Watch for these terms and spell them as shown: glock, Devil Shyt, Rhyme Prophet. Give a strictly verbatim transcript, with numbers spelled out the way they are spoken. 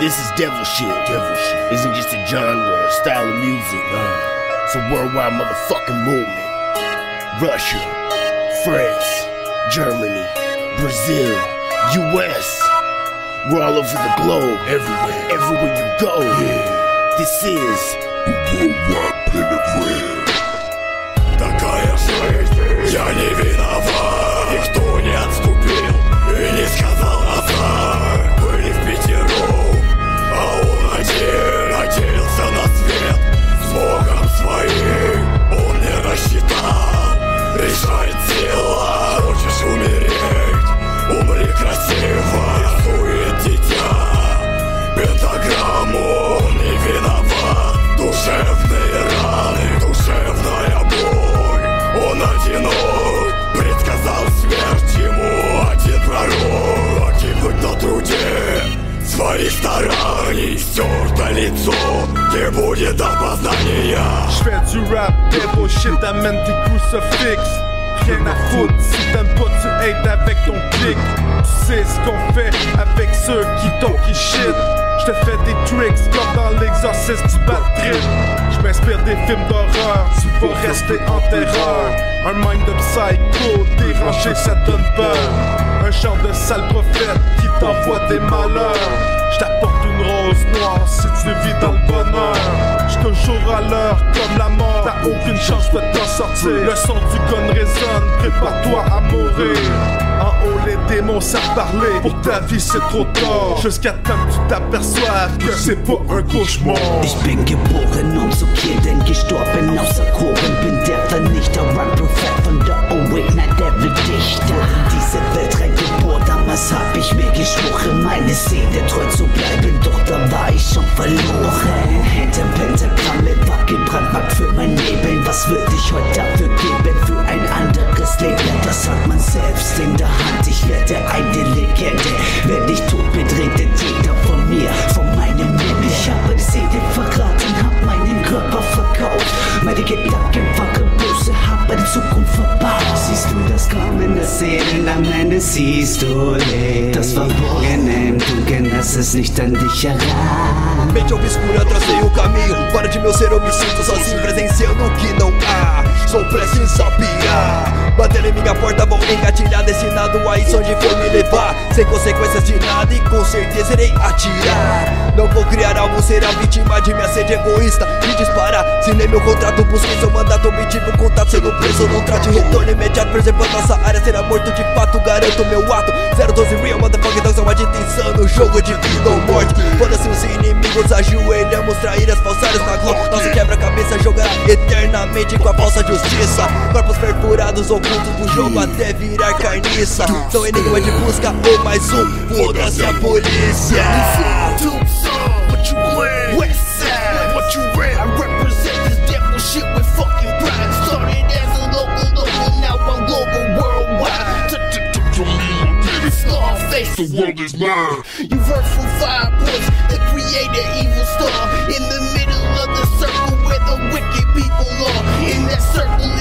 This is devil shit. Devil shit isn't just a genre or style of music. Uh, it's a worldwide motherfucking movement. Russia, France, Germany, Brazil, U S We're all over the globe. Everywhere, everywhere you go. Yeah. This is worldwide penetrating. Такая жизнь. Я не виноват. Никто не отступил и не сказал назад. Были в пятером. А он один надеялся на свет, с Богом своим он не рассчитал. Решает сила, хочешь умереть, умри красиво. Рисует дитя пентаграмму, он не виноват. Душевные раны, душевная боль. Он одинок, предсказал смерть ему один пророк. Погибнуть на труде своих стараний, стерто лицо, не будет опознания. Je fais du rap, devil shit, amène tes crucifix. Rien à foutre, si t'aimes pas, tu aides avec ton clic. Tu sais ce qu'on fait avec ceux qui t'ont qui shit. J'te fais des tricks comme dans l'exorciste du bad trip. J'm'inspire des films d'horreur, tu vas rester en terreur. Un mind de psycho, dérangé ça donne peur. Un genre de sale prophète qui t'envoie des malheurs. Je t'apporte une rose noire si tu vis dans le bonheur. J'suis toujours à l'heure comme la mort, t'as aucune chance de t'en sortir. Le son du gun résonne, prépare-toi à mourir. En haut les démons savent parler, pour ta vie c'est trop tard. Jusqu'à temps que tu t'aperçoives que c'est pas un cauchemar. Ich bin geboren um zu killen, gestorben außer Kuren. Bin der Vernichter, Run Prophet von der Awakener Devil Dichter. Diese Welt damals hab ich mir geschworen, meine Seele treu zu bleiben, doch da war ich schon verloren. Hätte Pentagramm mit Wackelbrandmarkt für mein Leben, was würde ich heute dafür geben, für ein anderes Leben? Das hat man selbst in der Hand, ich werde eine Legende. Wenn ich tot bin, redet jeder von mir, von meinem Leben. Ich habe die Seele verraten, hab meinen Körper verkauft, meine Gedanken waren böse, hab meine Zukunft verbaut. Siehst du das Kommen der Seelen am Ende, siehst das verborgen im Dunkeln, dass es nicht an dich heran. Mente obscura, tracei o caminho. Para de meu ser, eu me sinto sozinho, presenciando o que não há. Sou prestes a pirar. Bater em minha porta, vão engatilhar, destinado a isso onde for me levar. Sem consequências de nada e com certeza irei atirar. Não vou criar algo, ser a vítima de minha sede egoísta e disparar. Assinei meu contrato, busquei seu mandato, me tive um contato, sendo preso, não trato. Retorno imediato, preservando nossa área, será morto de fato, garanto meu ato. zero doze real, motherfucker, então são a detenção no jogo de vida ou morte. Foda-se os inimigos, ajoelhamos, traíras, falsários na glock. Nosso quebra-cabeça jogará eternamente com a falsa justiça. Corpos perfurados, ocultos do jogo até virar carniça. São enigma de busca ou mais um, foda-se a polícia. The world is mine. You've heard from five points that create an evil star in the middle of the circle where the wicked people are. In that circle